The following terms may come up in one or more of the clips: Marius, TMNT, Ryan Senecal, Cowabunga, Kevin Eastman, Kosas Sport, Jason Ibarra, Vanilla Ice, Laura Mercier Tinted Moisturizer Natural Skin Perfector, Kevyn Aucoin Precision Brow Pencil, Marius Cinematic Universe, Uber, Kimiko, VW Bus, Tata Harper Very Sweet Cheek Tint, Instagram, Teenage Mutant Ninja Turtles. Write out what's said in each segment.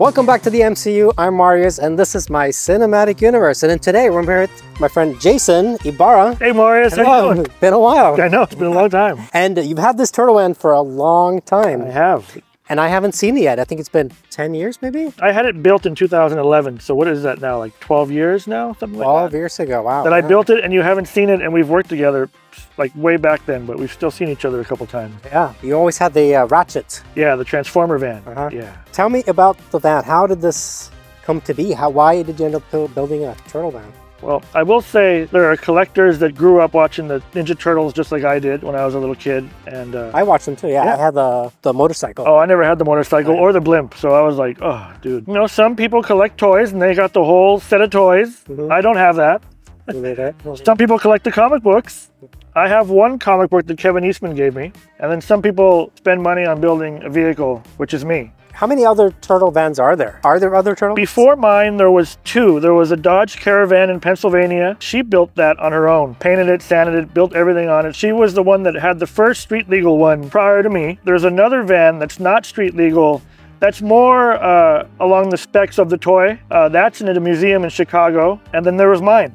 Welcome back to the MCU. I'm Marius and this is my cinematic universe. And today we're here with my friend Jason Ibarra. Hey Marius, how you doing? Been a while. I know, it's been a long time. And you've had this turtle van for a long time. I have. And I haven't seen it yet. I think it's been 10 years maybe? I had it built in 2011. So what is that now? Like 12 years now? Something like 12 years ago, wow. That I built it and you haven't seen it, and we've worked together like way back then, but we've still seen each other a couple times. Yeah, you always had the ratchet. Yeah, the transformer van, yeah. Tell me about the van. How did this come to be? Why did you end up building a turtle van? Well, I will say there are collectors that grew up watching the Ninja Turtles just like I did when I was a little kid. And I watched them too, yeah. I had the motorcycle. Oh, I never had the motorcycle or the blimp. So I was like, oh, dude. You know, some people collect toys and they got the whole set of toys. I don't have that. Some people collect the comic books. I have one comic book that Kevin Eastman gave me. And then some people spend money on building a vehicle, which is me. How many other turtle vans are there? Are there other turtles? Before mine, there was two. There was a Dodge Caravan in Pennsylvania. She built that on her own. Painted it, sanded it, built everything on it. She was the one that had the first street legal one prior to me. There's another van that's not street legal. That's more along the specs of the toy. That's in a museum in Chicago. And then there was mine.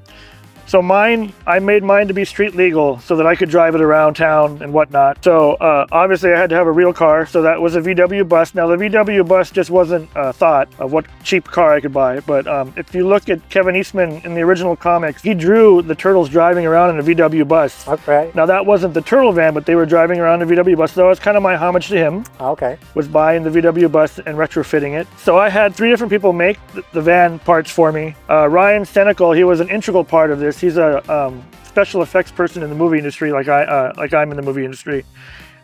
So mine, I made mine to be street legal so that I could drive it around town and whatnot. So obviously I had to have a real car. So that was a VW Bus. Now the VW Bus just wasn't a thought of what cheap car I could buy. But if you look at Kevin Eastman in the original comics, he drew the turtles driving around in a VW Bus. Okay. Now that wasn't the turtle van, but they were driving around in a VW Bus. So that was kind of my homage to him. Okay. Was buying the VW Bus and retrofitting it. So I had three different people make the van parts for me. Ryan Senecal, he was an integral part of this. He's a special effects person in the movie industry, like I'm in the movie industry.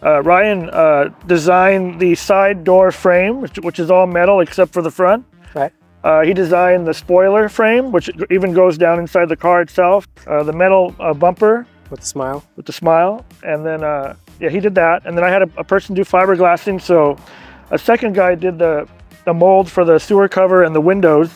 Ryan designed the side door frame, which is all metal except for the front. Right. He designed the spoiler frame, which even goes down inside the car itself. The metal bumper. With the smile. With the smile. And then, yeah, he did that. And then I had a person do fiberglassing. So a second guy did the mold for the sewer cover and the windows.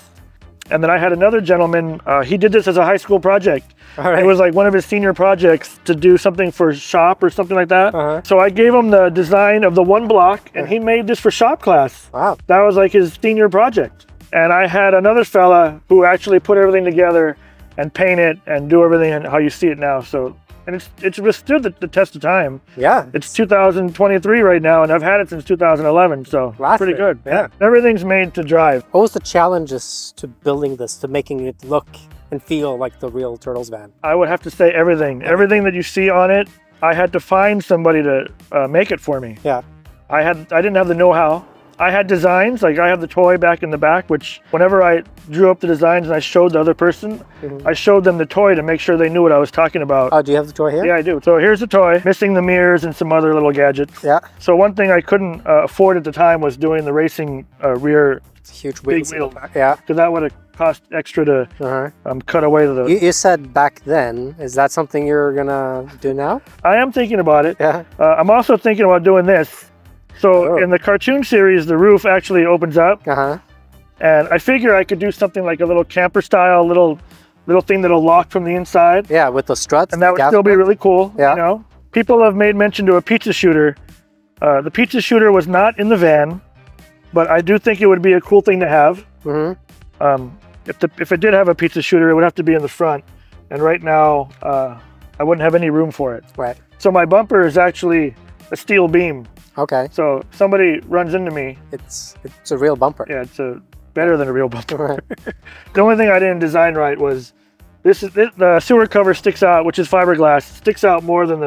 And then I had another gentleman, he did this as a high school project. It was like one of his senior projects to do something for shop or something like that. So I gave him the design of the one block and he made this for shop class. Wow. That was like his senior project. And I had another fella who actually put everything together and paint it and do everything and how you see it now. So, and it's withstood the test of time. Yeah. It's 2023 right now and I've had it since 2011, so pretty good. Yeah. Everything's made to drive. What was the challenges to building this, to making it look and feel like the real Turtles van? I would have to say everything. Everything that you see on it, I had to find somebody to make it for me. Yeah. I didn't have the know-how. I had designs, like I have the toy back in the back, which whenever I drew up the designs and I showed the other person, I showed them the toy to make sure they knew what I was talking about. Oh, do you have the toy here? Yeah, I do. So here's the toy, missing the mirrors and some other little gadgets. Yeah. So one thing I couldn't afford at the time was doing the racing rear. It's huge wheels. Big wheel. Yeah. Because that would have cost extra to cut away the... You said back then, is that something you're gonna do now? I am thinking about it. Yeah. I'm also thinking about doing this. So in the cartoon series, the roof actually opens up, and I figure I could do something like a little camper style, little thing that'll lock from the inside. Yeah, with the struts. And that would still be really cool. Yeah. You know, people have made mention to a pizza shooter. The pizza shooter was not in the van, but I do think it would be a cool thing to have. If it did have a pizza shooter, it would have to be in the front, and right now I wouldn't have any room for it. Right. So my bumper is actually a steel beam. Okay. So somebody runs into me. It's a real bumper. Yeah, it's better than a real bumper. Right. The only thing I didn't design right was the sewer cover sticks out, which is fiberglass, sticks out more than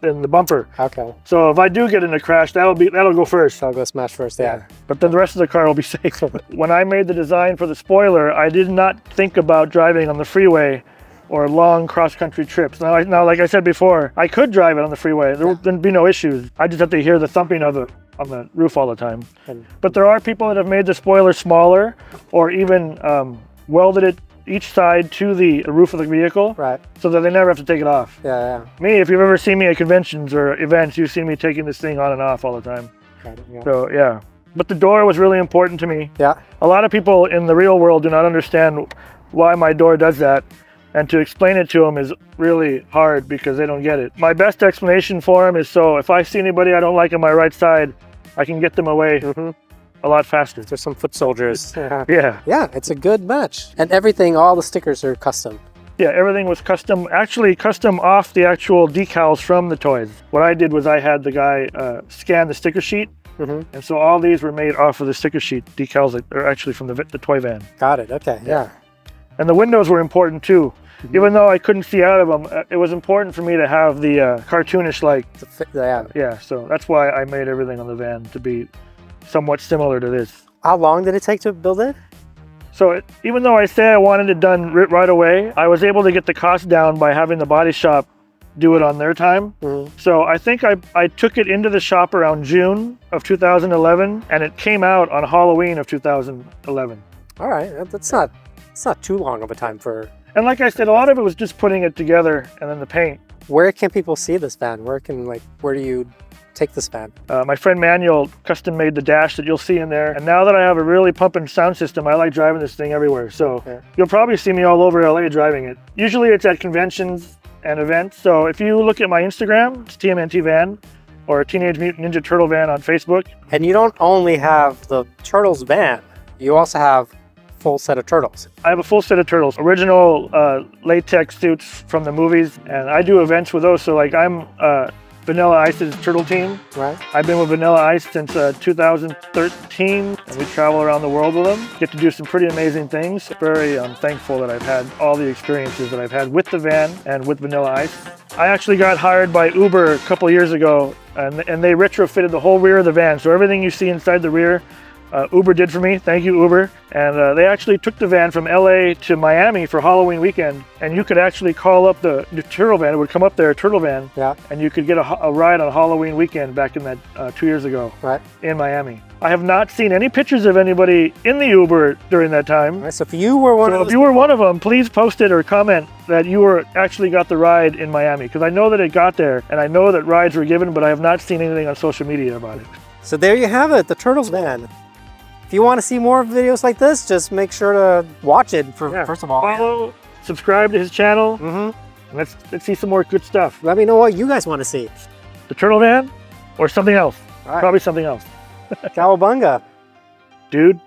the bumper. Okay. So if I do get in a crash, that'll go first. I'll go smash first. Yeah. But then the rest of the car will be safe. When I made the design for the spoiler, I did not think about driving on the freeway or long cross-country trips. Now, like I said before, I could drive it on the freeway. There would be no issues. I just have to hear the thumping of it on the roof all the time. But there are people that have made the spoiler smaller or even welded it each side to the roof of the vehicle so that they never have to take it off. Yeah, yeah. Me, if you've ever seen me at conventions or events, you've seen me taking this thing on and off all the time. So, yeah. But the door was really important to me. Yeah. A lot of people in the real world do not understand why my door does that. And to explain it to them is really hard because they don't get it. My best explanation for them is, so if I see anybody I don't like on my right side, I can get them away a lot faster. There's some foot soldiers. Yeah, it's a good match. And everything, all the stickers are custom. Yeah, everything was custom, actually custom off the actual decals from the toys. What I did was I had the guy scan the sticker sheet, and so all these were made off of the sticker sheet. Decals that are actually from the toy van. Got it, okay, yeah. And the windows were important too. Even though I couldn't see out of them, it was important for me to have the cartoonish, like, yeah, so that's why I made everything on the van to be somewhat similar to this. How long did it take to build it? So it, even though I say I wanted it done right away, I was able to get the cost down by having the body shop do it on their time. So I think I took it into the shop around June of 2011, and it came out on Halloween of 2011. All right, that's not too long of a time for... And like I said, a lot of it was just putting it together and then the paint. Where can people see this van? Where can, like, where do you take this van? My friend Manuel custom made the dash that you'll see in there. And now that I have a really pumping sound system, I like driving this thing everywhere. So you'll probably see me all over LA driving it. Usually it's at conventions and events. So if you look at my Instagram, it's TMNT Van, or Teenage Mutant Ninja Turtle Van on Facebook. And you don't only have the Turtles van, you also have full set of turtles. I have a full set of turtles, original latex suits from the movies, and I do events with those. So like I'm Vanilla Ice's turtle team. Right. I've been with Vanilla Ice since 2013, and we travel around the world with them. Get to do some pretty amazing things. Very thankful that I've had all the experiences that I've had with the van and with Vanilla Ice. I actually got hired by Uber a couple years ago, and they retrofitted the whole rear of the van. So everything you see inside the rear, Uber did for me. Thank you, Uber. And they actually took the van from LA to Miami for Halloween weekend, and you could actually call up the turtle van. It would come up there, turtle van, and you could get a ride on Halloween weekend back in that 2 years ago in Miami. I have not seen any pictures of anybody in the Uber during that time. Right, so if you were one of them, please post it or comment that you were actually got the ride in Miami, because I know that it got there, and I know that rides were given, but I have not seen anything on social media about it. So there you have it, the Turtles van. If you want to see more videos like this, just make sure to watch it, first of all. Follow, subscribe to his channel, and let's see some more good stuff. Let me know what you guys want to see. The turtle van or something else. All right. Probably something else. Cowabunga. Dude.